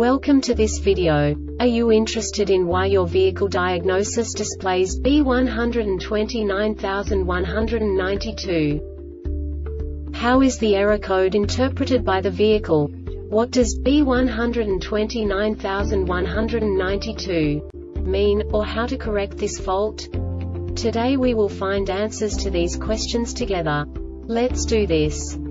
Welcome to this video. Are you interested in why your vehicle diagnosis displays B129192? How is the error code interpreted by the vehicle? What does B129192 mean, or how to correct this fault? Today we will find answers to these questions together. Let's do this.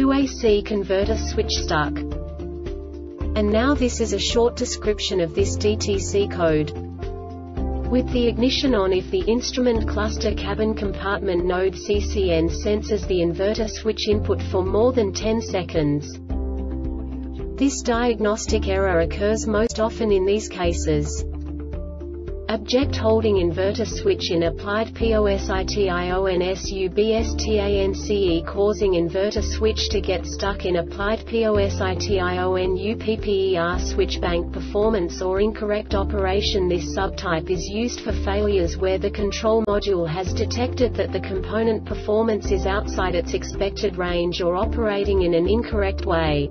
2AC converter switch stuck. And now this is a short description of this DTC code. With the ignition on, if the instrument cluster cabin compartment node CCN senses the inverter switch input for more than 10 seconds. This diagnostic error occurs most often in these cases. Object holding inverter switch in applied POSITIONSUBSTANCE causing inverter switch to get stuck in applied POSITIONUPPER switch bank performance or incorrect operation. This subtype is used for failures where the control module has detected that the component performance is outside its expected range or operating in an incorrect way.